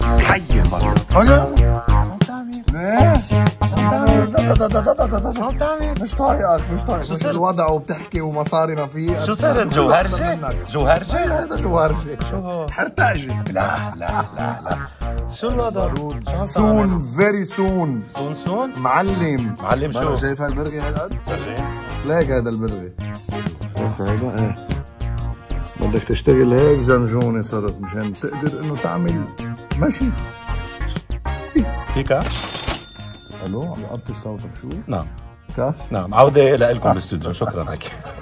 حي المرض. شو بتعمل؟ مش طايقك شو الوضع وبتحكي ومصاري ما في. شو صرت جوهرجة؟ هيدا جوهرجة. شو هو؟ حرتاجة. لا لا لا لا. شو الوضع؟ سون فيري سون. سون؟ معلم شو؟ شايف هالبرغي هالقد؟ ليك هيدا البرغي. شوف هيدا ايه. بدك تشتغل هيك زنجونة صارت مشان تقدر انه تعمل مشي. فيك؟ الو عم يقطع صوتك شو؟ نعم عودة لكم بالاستوديو. شكرا لك.